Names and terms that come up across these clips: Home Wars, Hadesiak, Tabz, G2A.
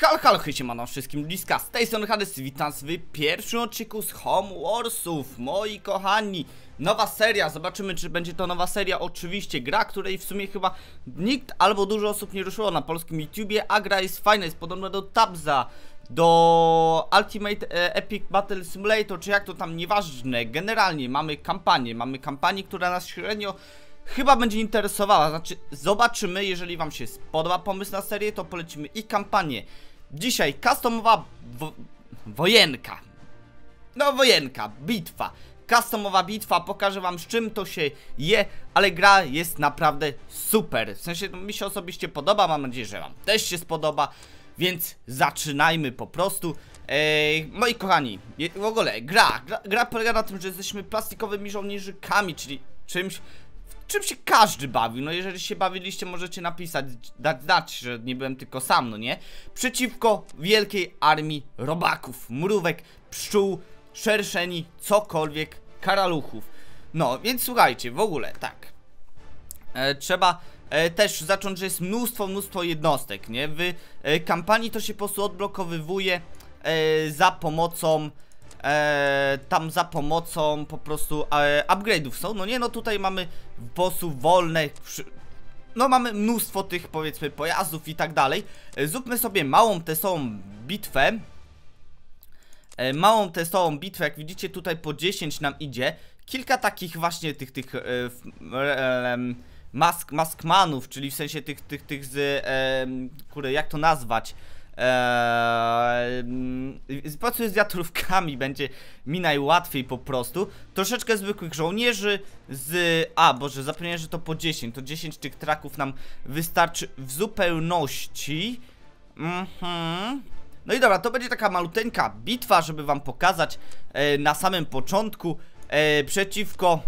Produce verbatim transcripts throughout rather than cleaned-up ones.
Halo, halo, hej, siemano wszystkim bliska, z tej strony Hades, witam w pierwszym odcinku z Home Warsów, moi kochani. Nowa seria, zobaczymy czy będzie to nowa seria, oczywiście gra, której w sumie chyba nikt albo dużo osób nie ruszyło na polskim YouTubie, a gra jest fajna, jest podobna do Tabza, do Ultimate Epic Battle Simulator, czy jak to tam, nieważne, generalnie mamy kampanię, mamy kampanię, która nas średnio chyba będzie interesowała, znaczy zobaczymy, jeżeli wam się spodoba pomysł na serię, to polecimy i kampanię. Dzisiaj customowa wo wojenka, no wojenka, bitwa, customowa bitwa, pokażę wam z czym to się je, ale gra jest naprawdę super, w sensie mi się osobiście podoba, mam nadzieję, że wam też się spodoba, więc zaczynajmy po prostu. Eee, moi kochani, w ogóle gra, gra, gra polega na tym, że jesteśmy plastikowymi żołnierzykami, czyli czymś, czym się każdy bawił, no jeżeli się bawiliście, możecie napisać, dać znać, że nie byłem tylko sam, no nie? Przeciwko wielkiej armii robaków, mrówek, pszczół, szerszeni, cokolwiek, karaluchów. No, więc słuchajcie, w ogóle, tak, e, trzeba e, też zacząć, że jest mnóstwo, mnóstwo jednostek, nie? W e, kampanii to się po prostu odblokowywuje e, za pomocą... E, tam za pomocą po prostu e, upgrade'ów są, no nie, no tutaj mamy po prostu wolne, no mamy mnóstwo tych powiedzmy pojazdów i tak dalej. e, Zróbmy sobie małą testową bitwę, e, małą testową bitwę, jak widzicie tutaj po dziesięć nam idzie. Kilka takich właśnie tych, tych e, e, mask, maskmanów, czyli w sensie tych, tych, tych z, e, kurde, jak to nazwać? Eee, po prostu z wiatrówkami będzie mi najłatwiej po prostu. Troszeczkę zwykłych żołnierzy z... A, boże, zapomniałem, że to po dziesięć. To dziesięć tych traków nam wystarczy w zupełności. Mhm. No i dobra, to będzie taka maluteńka bitwa, żeby wam pokazać e, na samym początku e, przeciwko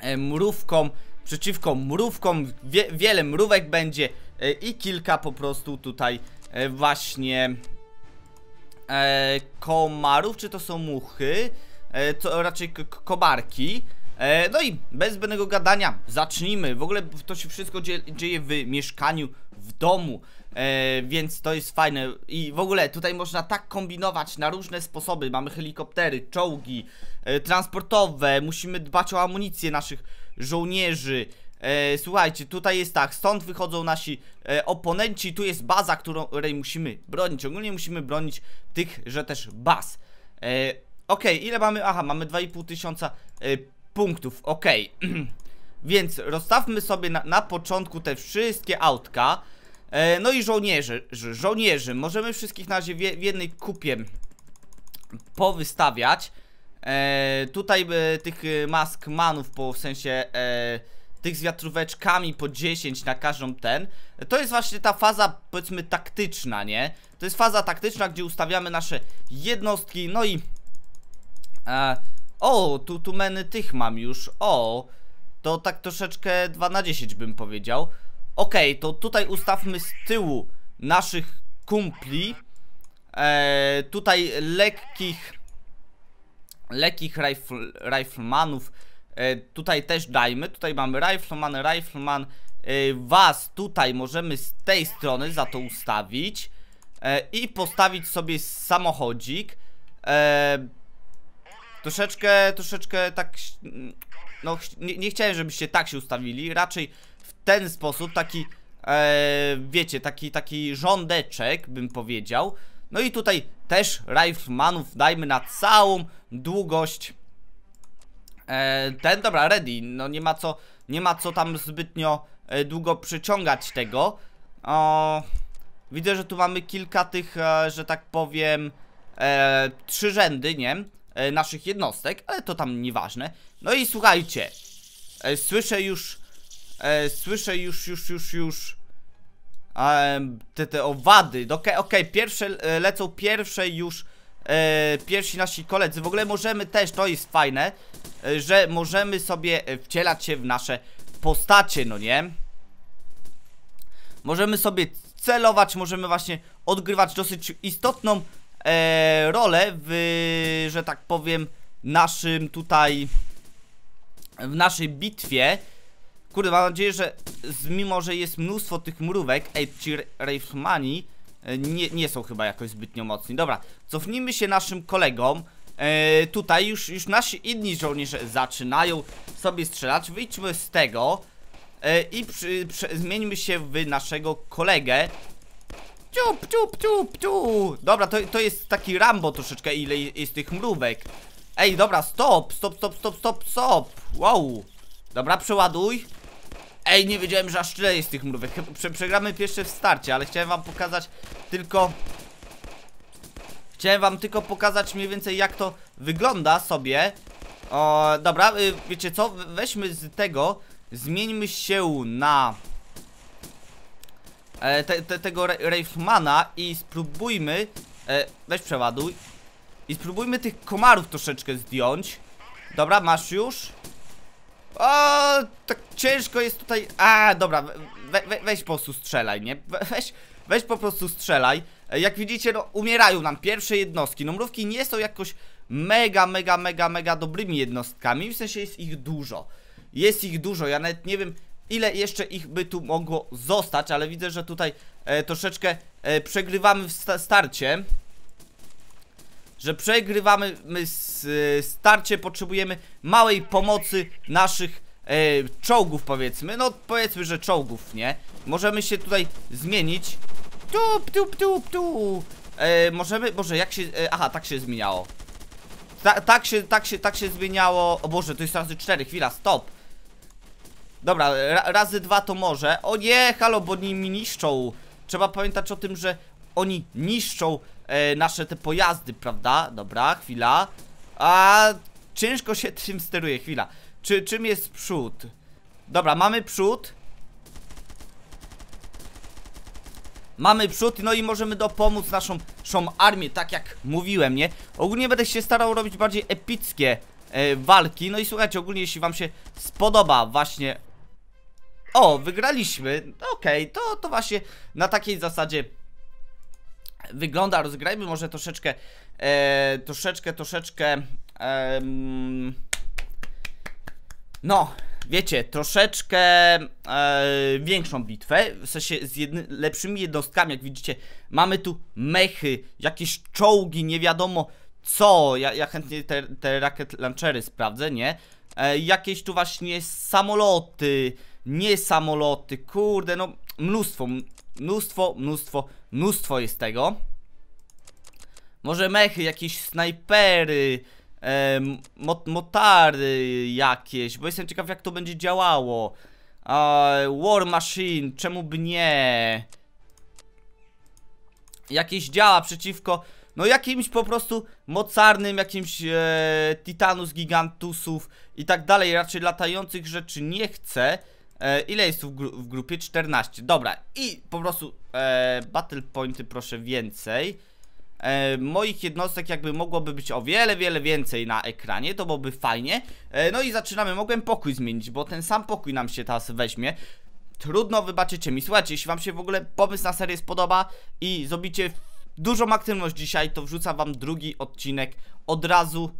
e, mrówkom. Przeciwko mrówkom, wie, wiele mrówek będzie e, i kilka po prostu tutaj e, właśnie e, komarów, czy to są muchy, e, to raczej komarki. E, no i bez zbędnego gadania zacznijmy. W ogóle to się wszystko dzieje, dzieje w mieszkaniu, w domu, e, więc to jest fajne i w ogóle tutaj można tak kombinować na różne sposoby. Mamy helikoptery, czołgi e, transportowe, musimy dbać o amunicję naszych żołnierzy. e, Słuchajcie, tutaj jest tak, stąd wychodzą nasi e, oponenci. Tu jest baza, której musimy bronić. Ogólnie musimy bronić tychże też baz. e, Okej, okay, ile mamy? Aha, mamy dwa i pół tysiąca e, punktów, okej okay. Więc rozstawmy sobie na, na początku te wszystkie autka. e, No i żołnierzy, żołnierzy możemy wszystkich na razie w, w jednej kupie powystawiać. E, tutaj e, tych maskmanów, po w sensie e, tych z wiatróweczkami po dziesięć na każdą ten. To jest właśnie ta faza powiedzmy taktyczna, nie? To jest faza taktyczna, gdzie ustawiamy nasze jednostki, no i e, o, tu, tu meny tych mam już, o, to tak troszeczkę dwa na dziesięć bym powiedział. Okej, okay, to tutaj ustawmy z tyłu naszych kumpli, e, tutaj lekkich lekkich rifl, riflemanów e, tutaj też dajmy. Tutaj mamy rifleman, rifleman. e, Was tutaj możemy z tej strony za to ustawić e, i postawić sobie samochodzik. e, Troszeczkę, troszeczkę tak, no nie, nie chciałem, żebyście tak się ustawili. Raczej w ten sposób, taki e, wiecie, taki, taki rządeczek bym powiedział. No i tutaj też riflemanów dajmy na całą długość. e, Ten, dobra, ready. No nie ma co, nie ma co tam zbytnio e, długo przeciągać tego. o, Widzę, że tu mamy kilka tych, e, że tak powiem, e, trzy rzędy, nie? E, naszych jednostek, ale to tam nieważne. No i słuchajcie, e, słyszę już e, Słyszę już, już, już, już Te, te owady. Okej, okay, okay. Pierwsze lecą, pierwsze już e, pierwsi nasi koledzy. W ogóle możemy też, to jest fajne, że możemy sobie wcielać się w nasze postacie, no nie? Możemy sobie celować, możemy właśnie odgrywać dosyć istotną e, rolę w, że tak powiem, naszym tutaj, w naszej bitwie. Kurde, mam nadzieję, że mimo, że jest mnóstwo tych mrówek, ej, ci riflemani nie, nie są chyba jakoś zbytnio mocni. Dobra, cofnijmy się naszym kolegom. Eee, tutaj już, już nasi inni żołnierze zaczynają sobie strzelać. Wyjdźmy z tego eee, i przy, przy, zmieńmy się w naszego kolegę. Ciup, ciup, ciup, ciup. Dobra, to, to jest taki Rambo troszeczkę, ile jest tych mrówek. Ej, dobra, stop, stop, stop, stop, stop, stop. Wow. Dobra, przeładuj. Ej, nie wiedziałem, że aż tyle jest tych mrówek. Prze Przegramy pierwsze w starcie, ale chciałem wam pokazać tylko... Chciałem wam tylko pokazać mniej więcej, jak to wygląda sobie. O, dobra, wiecie co? Weźmy z tego, zmieńmy się na e, te, te, tego Rafemana i spróbujmy e, weź przeładuj. I spróbujmy tych komarów troszeczkę zdjąć. Dobra, masz już. O, tak ciężko jest tutaj. A, dobra, we, we, weź po prostu strzelaj, nie? We, weź, weź po prostu strzelaj. Jak widzicie, no, umierają nam pierwsze jednostki. No, mrówki nie są jakoś mega, mega, mega, mega dobrymi jednostkami. W sensie jest ich dużo. Jest ich dużo, ja nawet nie wiem, ile jeszcze ich by tu mogło zostać. Ale widzę, że tutaj e, troszeczkę e, przegrywamy w sta starcie Że przegrywamy my z, e, starcie. Potrzebujemy małej pomocy naszych e, czołgów, powiedzmy. No, powiedzmy, że czołgów, nie? Możemy się tutaj zmienić. Tu, tu, tu, tu. E, możemy, Boże, jak się, e, aha, tak się zmieniało. Ta, tak się, tak się, tak się zmieniało. O Boże, to jest razy cztery, chwila, stop. Dobra, ra, razy dwa to może. O nie, halo, bo oni mi niszczą. Trzeba pamiętać o tym, że oni niszczą e, nasze te pojazdy, prawda? Dobra, chwila. A, ciężko się tym steruje, chwila. Czy, czym jest przód? Dobra, mamy przód. Mamy przód, no i możemy dopomóc naszą, naszą armię, tak jak mówiłem, nie? Ogólnie będę się starał robić bardziej epickie e, walki. No i słuchajcie, ogólnie jeśli wam się spodoba właśnie... O, wygraliśmy, okej, okay, to, to właśnie na takiej zasadzie wygląda. Rozgrajmy może troszeczkę, e, troszeczkę, troszeczkę... E, no... Wiecie, troszeczkę e, większą bitwę, w sensie z jedny, lepszymi jednostkami, jak widzicie. Mamy tu mechy, jakieś czołgi, nie wiadomo co. Ja, ja chętnie te, te rakiet launchery sprawdzę, nie? E, jakieś tu właśnie samoloty, nie samoloty, kurde, no mnóstwo, mnóstwo, mnóstwo, mnóstwo jest tego. Może mechy, jakieś snajpery... E, mot, motary jakieś, bo jestem ciekaw, jak to będzie działało. e, War Machine, czemu by nie? Jakieś działa przeciwko, no jakimś po prostu mocarnym, jakimś e, Titanus, Gigantusów i tak dalej. Raczej latających rzeczy nie chcę. e, Ile jest tu w, gru w grupie? czternaście, dobra. I po prostu e, battle pointy proszę więcej. E, moich jednostek jakby mogłoby być o wiele, wiele więcej na ekranie. To byłoby fajnie. e, No i zaczynamy. Mogłem pokój zmienić, bo ten sam pokój nam się teraz weźmie. Trudno, wybaczycie mi. Słuchajcie, jeśli wam się w ogóle pomysł na serię spodoba i zrobicie dużą aktywność dzisiaj, to wrzucam wam drugi odcinek od razu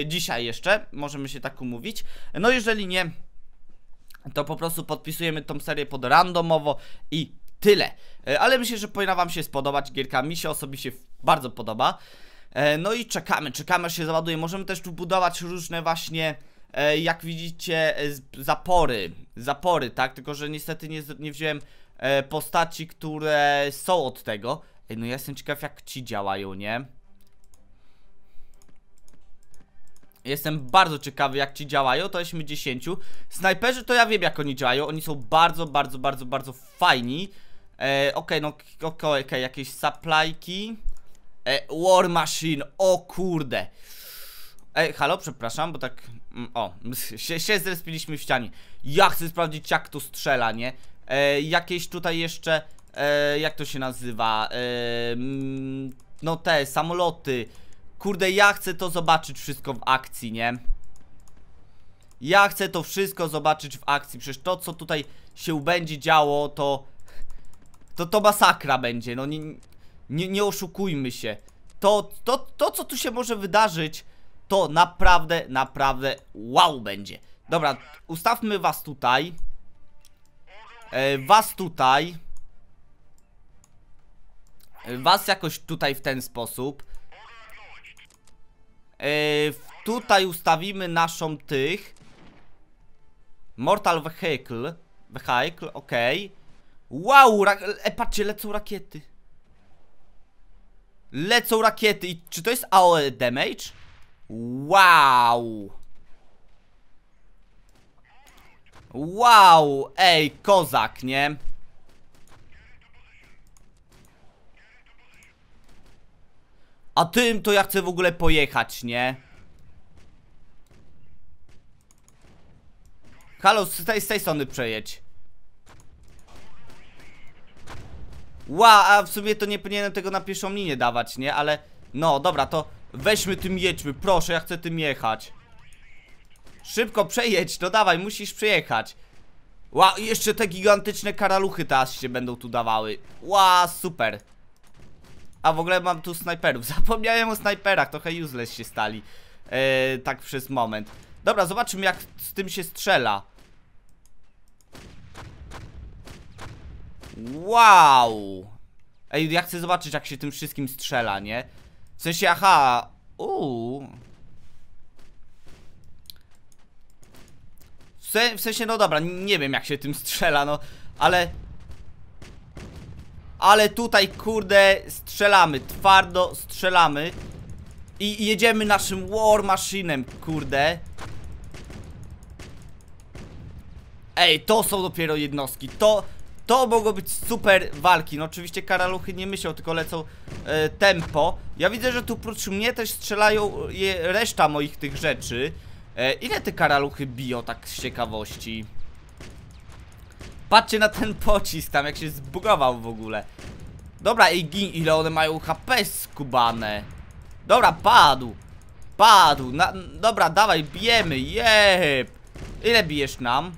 e, dzisiaj jeszcze. Możemy się tak umówić. No jeżeli nie, to po prostu podpisujemy tą serię pod randomowo i tyle. Ale myślę, że powinna wam się spodobać gierka. Mi się osobiście bardzo podoba. No i czekamy, czekamy aż się załaduje. Możemy też tu budować różne właśnie, jak widzicie, zapory. Zapory, tak? Tylko, że niestety nie, nie wziąłem postaci, które są od tego. Ej, no ja jestem ciekaw, jak ci działają, nie? Jestem bardzo ciekawy, jak ci działają. To jesteśmy dziesięć. Snajperzy to ja wiem, jak oni działają. Oni są bardzo, bardzo, bardzo, bardzo fajni. E, okej, okay, no okej, okay, jakieś supplyki. e, War Machine, o kurde. Ej, halo, przepraszam, bo tak... O, się, się zrespiliśmy w ścianie. Ja chcę sprawdzić, jak to strzela, nie? E, jakieś tutaj jeszcze... E, jak to się nazywa? E, no te, samoloty. Kurde, ja chcę to zobaczyć wszystko w akcji, nie? Ja chcę to wszystko zobaczyć w akcji. Przecież to, co tutaj się będzie działo, to... To, to masakra będzie, no nie, nie, nie oszukujmy się. To, to, to, co tu się może wydarzyć, to naprawdę, naprawdę wow będzie. Dobra, ustawmy was tutaj. E, was tutaj. was jakoś tutaj w ten sposób. Yy, tutaj ustawimy naszą tych Mortal Vehicle. Vehicle, ok. Wow, e, patrzcie, lecą rakiety. Lecą rakiety. I czy to jest A O E damage? Wow. Wow, ej, kozak, nie? A tym to ja chcę w ogóle pojechać, nie? Halo, z tej, z tej strony przejedź. Wow, a w sumie to nie powinienem tego na pierwszą linię dawać, nie? Ale, no, dobra, to weźmy tym jedźmy, proszę, ja chcę tym jechać. Szybko przejedź, no dawaj, musisz przejechać. Wow, jeszcze te gigantyczne karaluchy teraz się będą tu dawały. Wow, super. A w ogóle mam tu snajperów, zapomniałem o snajperach, trochę useless się stali yy, tak przez moment. Dobra, zobaczmy jak z tym się strzela. Wow. Ej, ja chcę zobaczyć jak się tym wszystkim strzela, nie? W sensie, aha. Uuu. W sensie, no dobra, nie wiem jak się tym strzela, no, ale... Ale tutaj, kurde, strzelamy, twardo strzelamy. I jedziemy naszym war machinem, kurde. Ej, to są dopiero jednostki, to... To mogą być super walki, no oczywiście karaluchy nie myślą, tylko lecą e, tempo. Ja widzę, że tu prócz mnie też strzelają je, reszta moich tych rzeczy. E, ile te karaluchy biją tak z ciekawości? Patrzcie na ten pocisk tam, jak się zbugował w ogóle. Dobra, i gin, ile one mają H P skubane. Dobra, padł. Padł, na, dobra, dawaj, bijemy, jeb. Ile bijesz nam?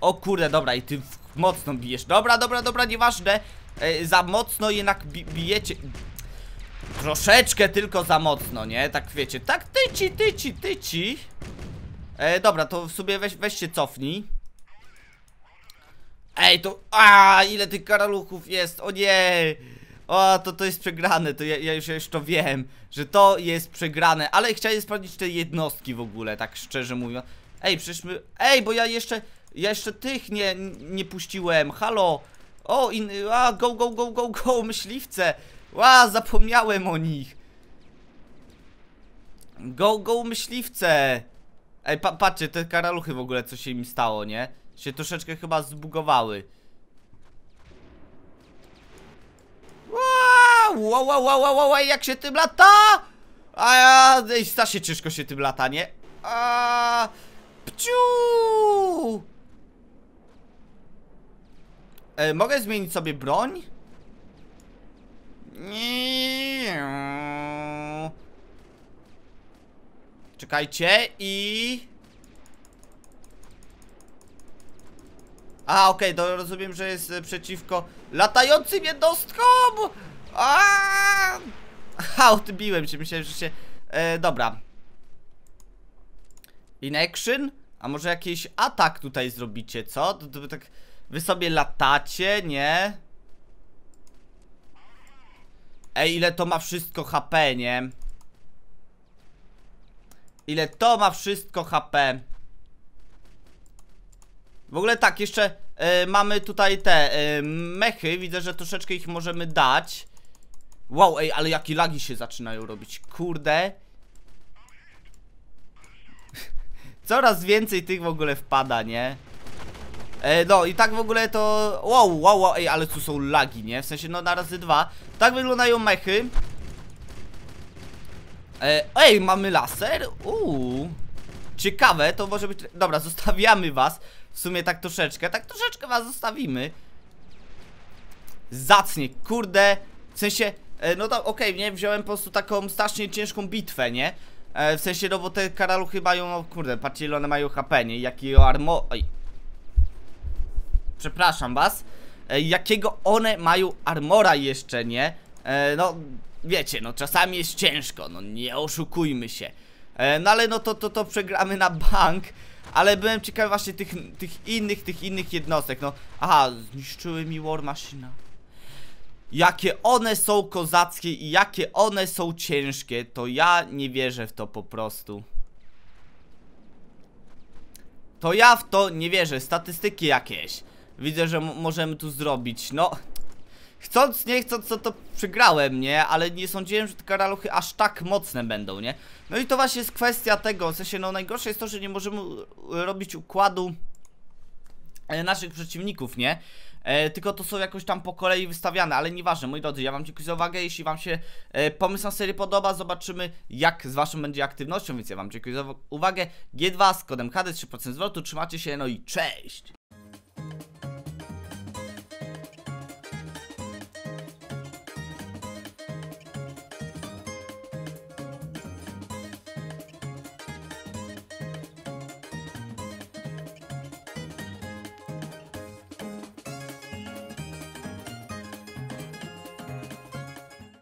O kurde, dobra, i ty mocno bijesz. Dobra, dobra, dobra, nieważne. e, Za mocno jednak bi bijecie. Troszeczkę tylko za mocno, nie? Tak wiecie, tak tyci, tyci, tyci. E, dobra, to w sumie weź, weź się cofnij. Ej, to... A, ile tych karaluchów jest, o nie. O, to, to jest przegrane, to ja, ja, już, ja już to wiem, że to jest przegrane. Ale chciałem sprawdzić te jednostki w ogóle, tak szczerze mówiąc. Ej, przecież my... Ej, bo ja jeszcze... Ja jeszcze tych nie, nie puściłem, halo. O, in... A, go, go, go, go, go, myśliwce. Ła, zapomniałem o nich. Go, go, myśliwce. Ej, pa patrzcie, te karaluchy w ogóle, co się im stało, nie? Się troszeczkę chyba zbugowały. Wow, wow, wow, wow, wow, jak się tym lata? A ja, ej, strasznie ciężko się tym lata, nie? A, pciu! E, mogę zmienić sobie broń? Nie. Czekajcie i... A, okej, okay, rozumiem, że jest przeciwko latającym jednostkom! Aaaa! Ha, odbiłem się, myślałem, że się... E, dobra. In action? A może jakiś atak tutaj zrobicie, co? To, to, tak wy sobie latacie, nie? Ej, ile to ma wszystko H P, nie? Ile to ma wszystko H P. W ogóle tak, jeszcze y, mamy tutaj te y, mechy. Widzę, że troszeczkę ich możemy dać. Wow, ej, ale jakie lagi się zaczynają robić. Kurde. Coraz więcej tych w ogóle wpada, nie? E, no i tak w ogóle to... Wow, wow, wow, ej, ale tu są lagi, nie? W sensie, no na razy dwa. Tak wyglądają mechy. E, ej, mamy laser? Uuu. Ciekawe, to może być... Dobra, zostawiamy was. W sumie tak troszeczkę, tak troszeczkę was zostawimy. Zacnie, kurde. W sensie, no to okej, okay, nie? Wziąłem po prostu taką strasznie ciężką bitwę, nie? E, w sensie, no bo te karaluchy mają, no kurde, patrzcie ile one mają H P, nie? Jakiego armo... Oj. Przepraszam was. E, jakiego one mają armora jeszcze, nie? E, no, wiecie, no czasami jest ciężko, no nie oszukujmy się. E, no ale no to, to, to przegramy na bank. Ale byłem ciekawy właśnie tych, tych innych, tych innych jednostek, no. Aha, zniszczyły mi War Machina. jakie one są kozackie i jakie one są ciężkie, to ja nie wierzę w to po prostu. To ja w to nie wierzę. Statystyki jakieś widzę, że możemy tu zrobić. No, chcąc nie chcąc, co to przegrałem, nie? Ale nie sądziłem, że te karaluchy aż tak mocne będą, nie? No i to właśnie jest kwestia tego, w sensie, no najgorsze jest to, że nie możemy robić układu naszych przeciwników, nie? E, tylko to są jakoś tam po kolei wystawiane, ale nieważne, moi drodzy, ja wam dziękuję za uwagę. Jeśli wam się e, pomysł na serię podoba, zobaczymy jak z waszą będzie aktywnością, więc ja wam dziękuję za uwagę. G dwa z kodem Hades, trzy procent zwrotu, trzymacie się, no i cześć!